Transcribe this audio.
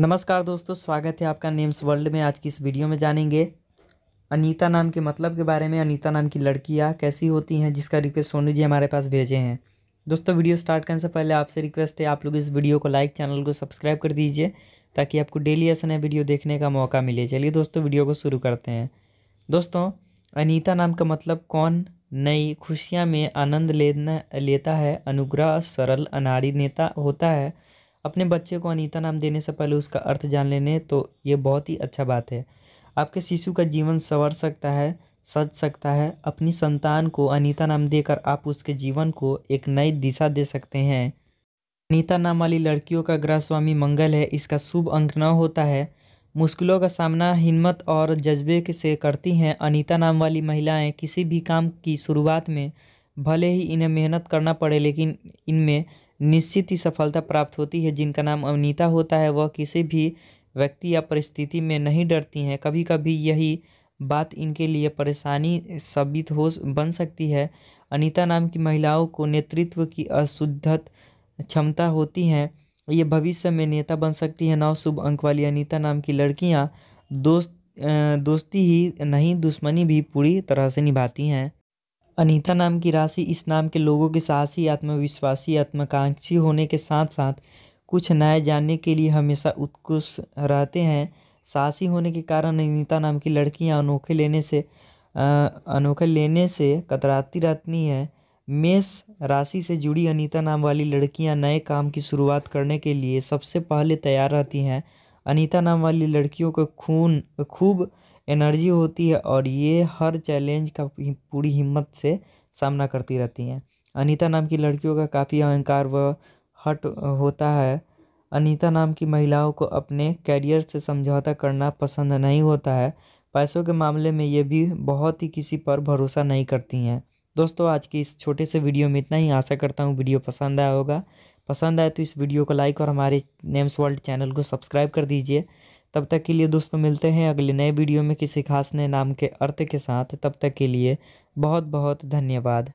नमस्कार दोस्तों, स्वागत है आपका नेम्स वर्ल्ड में। आज की इस वीडियो में जानेंगे अनीता नाम के मतलब के बारे में। अनीता नाम की लड़कियां कैसी होती हैं, जिसका रिक्वेस्ट सोनू जी हमारे पास भेजे हैं। दोस्तों, वीडियो स्टार्ट करने से पहले आपसे रिक्वेस्ट है, आप लोग इस वीडियो को लाइक, चैनल को सब्सक्राइब कर दीजिए ताकि आपको डेली ऐसा नया वीडियो देखने का मौका मिले। चलिए दोस्तों, वीडियो को शुरू करते हैं। दोस्तों, अनीता नाम का मतलब कौन नई खुशियाँ में आनंद लेता है, अनुग्रह, सरल, अनाड़ी नेता होता है। अपने बच्चे को अनीता नाम देने से पहले उसका अर्थ जान लेने, तो ये बहुत ही अच्छा बात है। आपके शिशु का जीवन संवर सकता है, सज सकता है। अपनी संतान को अनीता नाम देकर आप उसके जीवन को एक नई दिशा दे सकते हैं। अनीता नाम वाली लड़कियों का ग्रह स्वामी मंगल है। इसका शुभ अंक 9 होता है। मुश्किलों का सामना हिम्मत और जज्बे से करती हैं। अनीता नाम वाली महिलाएँ किसी भी काम की शुरुआत में भले ही इन्हें मेहनत करना पड़े, लेकिन इनमें निश्चित ही सफलता प्राप्त होती है। जिनका नाम अनीता होता है वह किसी भी व्यक्ति या परिस्थिति में नहीं डरती हैं। कभी कभी यही बात इनके लिए परेशानी साबित बन सकती है। अनीता नाम की महिलाओं को नेतृत्व की अशुद्धत क्षमता होती है। ये भविष्य में नेता बन सकती है। 9 शुभ अंक वाली अनीता नाम की लड़कियां दोस्ती ही नहीं, दुश्मनी भी पूरी तरह से निभाती हैं। अनीता नाम की राशि इस नाम के लोगों के साहसी, आत्मविश्वासी, आत्माकांक्षी होने के साथ साथ कुछ नए जानने के लिए हमेशा उत्कृष्ट रहते हैं। साहसी होने के कारण अनीता नाम की लड़कियां अनोखे लेने से कतराती रहती हैं। मेष राशि से जुड़ी अनीता नाम वाली लड़कियां नए काम की शुरुआत करने के लिए सबसे पहले तैयार रहती हैं। अनीता नाम वाली लड़कियों को खूब एनर्जी होती है और ये हर चैलेंज का पूरी हिम्मत से सामना करती रहती हैं। अनीता नाम की लड़कियों का काफ़ी अहंकार व हट होता है। अनीता नाम की महिलाओं को अपने कैरियर से समझौता करना पसंद नहीं होता है। पैसों के मामले में ये भी बहुत ही किसी पर भरोसा नहीं करती हैं। दोस्तों, आज के इस छोटे से वीडियो में इतना ही। आशा करता हूँ वीडियो पसंद आया होगा। पसंद आए तो इस वीडियो को लाइक और हमारे नेम्स वर्ल्ड चैनल को सब्सक्राइब कर दीजिए। तब तक के लिए दोस्तों, मिलते हैं अगले नए वीडियो में किसी खास नए नाम के अर्थ के साथ। तब तक के लिए बहुत बहुत धन्यवाद।